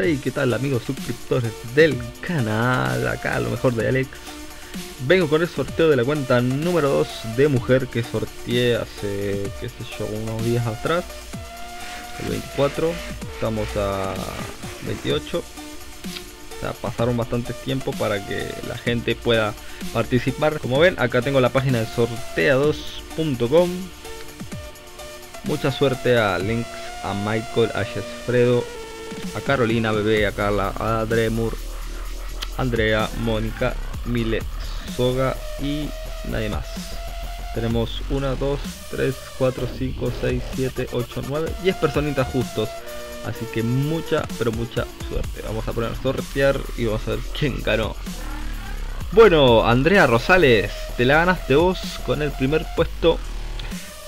Hey, ¿qué tal amigos suscriptores del canal? Acá Lo Mejor de Alex. Vengo con el sorteo de la cuenta número 2 de mujer que sorteé hace, qué sé yo, unos días atrás. El 24, estamos a 28. O sea, pasaron bastante tiempo para que la gente pueda participar. Como ven, acá tengo la página de sortea2.com. Mucha suerte a Links, a Michael, a Yesfredo, a Carolina, Bebé, a Carla, a Dremur, Andrea, Mónica, Mile, Soga y nadie más. Tenemos 1, 2, 3, 4, 5, 6, 7, 8, 9, 10 personitas justos. Así que mucha, pero mucha suerte. Vamos a poner a sortear y vamos a ver quién ganó. Bueno, Andrea Rosales, te la ganaste vos con el primer puesto.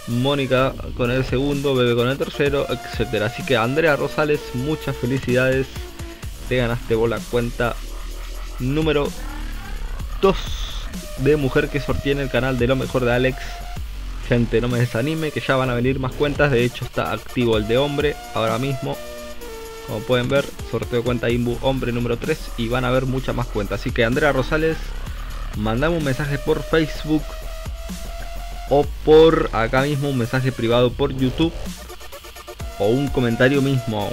Mónica con el segundo, Bebé con el tercero, etcétera. Así que Andrea Rosales, muchas felicidades. Te ganaste vos la cuenta número 2 de mujer que sortea en el canal de Lo Mejor de Alex. Gente, no me desanime, que ya van a venir más cuentas. De hecho, está activo el de hombre ahora mismo. Como pueden ver, sorteo cuenta Imbu hombre número 3 y van a haber muchas más cuentas. Así que Andrea Rosales, mandame un mensaje por Facebook o por acá mismo, un mensaje privado por YouTube, o un comentario mismo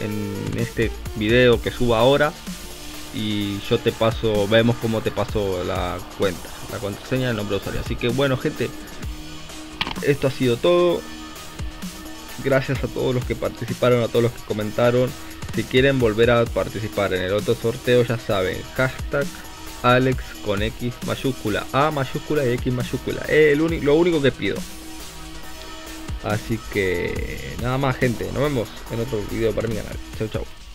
en este video que suba ahora, y yo te paso, vemos cómo te paso la cuenta, la contraseña, el nombre de usuario. Así que bueno gente, esto ha sido todo. Gracias a todos los que participaron, a todos los que comentaron. Si quieren volver a participar en el otro sorteo, ya saben, hashtag Alex con X mayúscula, A mayúscula y X mayúscula. Lo único que pido. Así que nada más gente, nos vemos en otro video para mi canal. Chau chau.